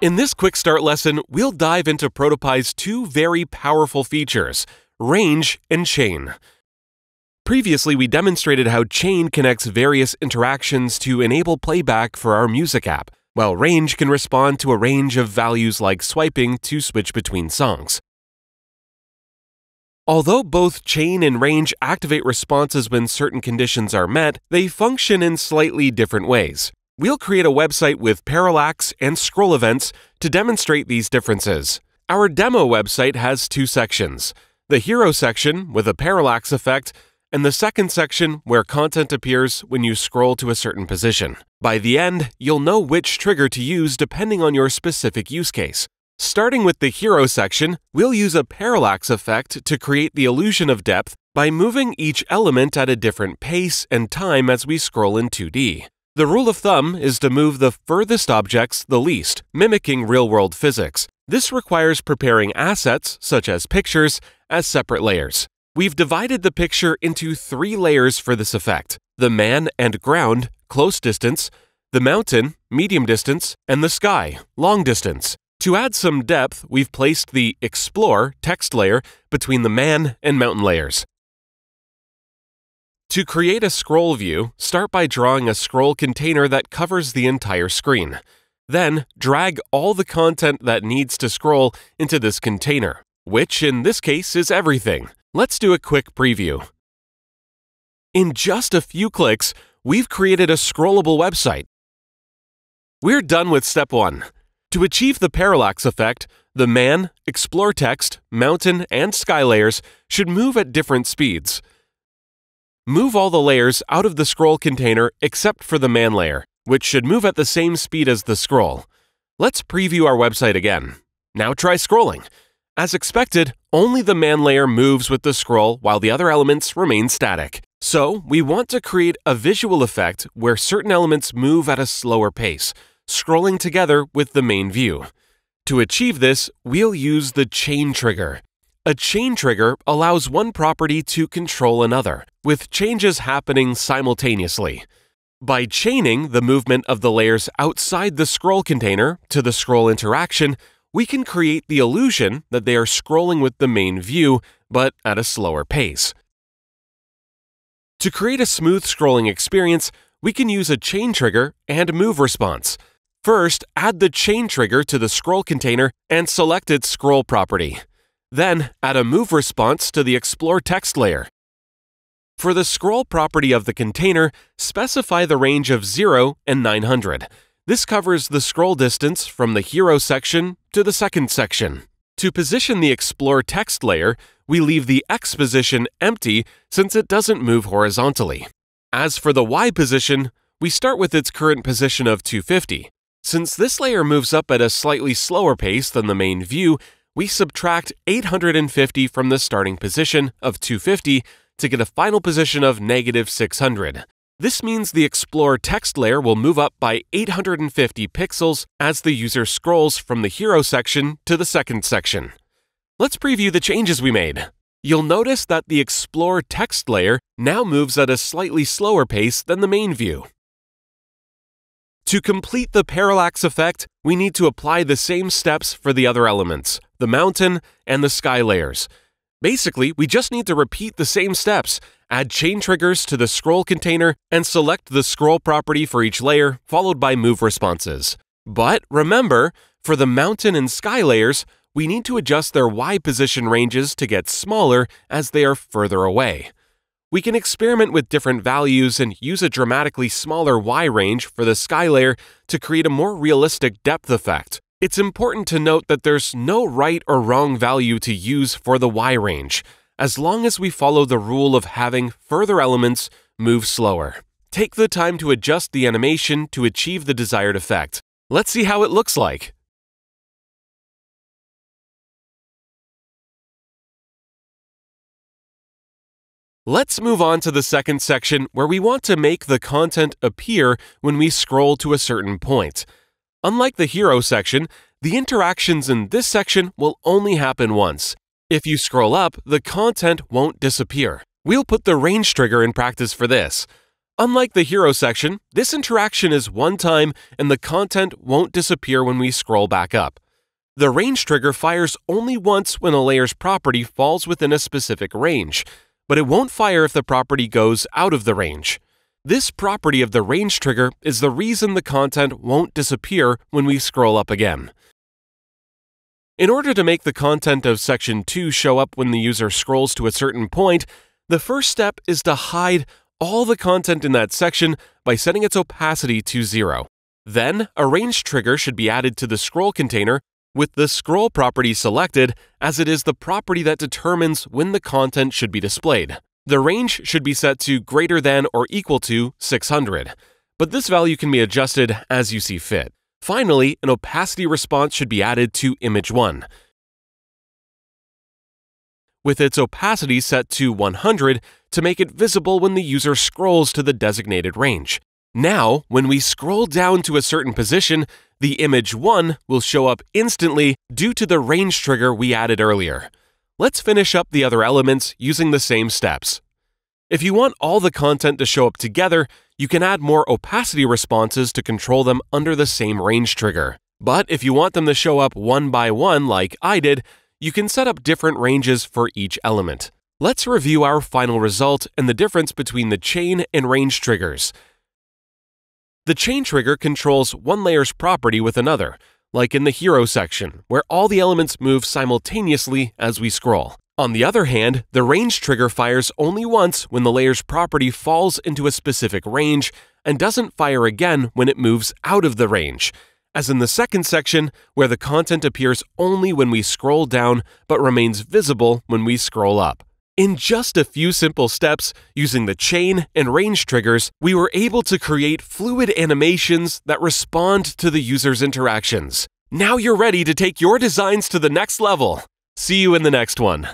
In this quick start lesson, we'll dive into ProtoPie's two very powerful features, Range and Chain. Previously, we demonstrated how Chain connects various interactions to enable playback for our music app, while Range can respond to a range of values like swiping to switch between songs. Although both Chain and Range activate responses when certain conditions are met, they function in slightly different ways. We'll create a website with parallax and scroll events to demonstrate these differences. Our demo website has two sections, the hero section with a parallax effect and the second section where content appears when you scroll to a certain position. By the end, you'll know which trigger to use depending on your specific use case. Starting with the hero section, we'll use a parallax effect to create the illusion of depth by moving each element at a different pace and time as we scroll in 2D. The rule of thumb is to move the furthest objects the least, mimicking real-world physics. This requires preparing assets, such as pictures, as separate layers. We've divided the picture into three layers for this effect: the man and ground, close distance, the mountain, medium distance, and the sky, long distance. To add some depth, we've placed the explore text layer between the man and mountain layers. To create a scroll view, start by drawing a scroll container that covers the entire screen. Then, drag all the content that needs to scroll into this container, which in this case is everything. Let's do a quick preview. In just a few clicks, we've created a scrollable website. We're done with step 1. To achieve the parallax effect, the man, explore text, mountain, and sky layers should move at different speeds. Move all the layers out of the scroll container except for the man layer, which should move at the same speed as the scroll. Let's preview our website again. Now try scrolling. As expected, only the man layer moves with the scroll while the other elements remain static. So, we want to create a visual effect where certain elements move at a slower pace, scrolling together with the main view. To achieve this, we'll use the chain trigger. A chain trigger allows one property to control another, with changes happening simultaneously. By chaining the movement of the layers outside the scroll container to the scroll interaction, we can create the illusion that they are scrolling with the main view, but at a slower pace. To create a smooth scrolling experience, we can use a chain trigger and move response. First, add the chain trigger to the scroll container and select its scroll property. Then, add a move response to the explore text layer. For the scroll property of the container, specify the range of 0 and 900. This covers the scroll distance from the hero section to the second section. To position the explore text layer, we leave the X position empty since it doesn't move horizontally. As for the Y position, we start with its current position of 250. Since this layer moves up at a slightly slower pace than the main view, we subtract 850 from the starting position of 250 to get a final position of -600. This means the explore text layer will move up by 850 pixels as the user scrolls from the hero section to the second section. Let's preview the changes we made. You'll notice that the explore text layer now moves at a slightly slower pace than the main view. To complete the parallax effect, we need to apply the same steps for the other elements, the mountain and the sky layers. Basically, we just need to repeat the same steps, add chain triggers to the scroll container, and select the scroll property for each layer, followed by move responses. But remember, for the mountain and sky layers, we need to adjust their Y position ranges to get smaller as they are further away. We can experiment with different values and use a dramatically smaller Y range for the sky layer to create a more realistic depth effect. It's important to note that there's no right or wrong value to use for the Y range, as long as we follow the rule of having further elements move slower. Take the time to adjust the animation to achieve the desired effect. Let's see how it looks like. Let's move on to the second section where we want to make the content appear when we scroll to a certain point. Unlike the hero section, the interactions in this section will only happen once. If you scroll up, the content won't disappear. We'll put the range trigger in practice for this. Unlike the hero section, this interaction is one time and the content won't disappear when we scroll back up. The range trigger fires only once when a layer's property falls within a specific range, but it won't fire if the property goes out of the range. This property of the range trigger is the reason the content won't disappear when we scroll up again. In order to make the content of Section 2 show up when the user scrolls to a certain point, the first step is to hide all the content in that section by setting its opacity to 0. Then, a range trigger should be added to the scroll container with the scroll property selected, as it is the property that determines when the content should be displayed. The range should be set to greater than or equal to 600, but this value can be adjusted as you see fit. Finally, an opacity response should be added to image 1. With its opacity set to 100 to make it visible when the user scrolls to the designated range. Now, when we scroll down to a certain position, the image 1 will show up instantly due to the range trigger we added earlier. Let's finish up the other elements using the same steps. If you want all the content to show up together, you can add more opacity responses to control them under the same range trigger. But if you want them to show up one by one like I did, you can set up different ranges for each element. Let's review our final result and the difference between the chain and range triggers. The chain trigger controls one layer's property with another, like in the hero section, where all the elements move simultaneously as we scroll. On the other hand, the range trigger fires only once when the layer's property falls into a specific range and doesn't fire again when it moves out of the range, as in the second section, where the content appears only when we scroll down but remains visible when we scroll up. In just a few simple steps, using the chain and range triggers, we were able to create fluid animations that respond to the user's interactions. Now you're ready to take your designs to the next level! See you in the next one!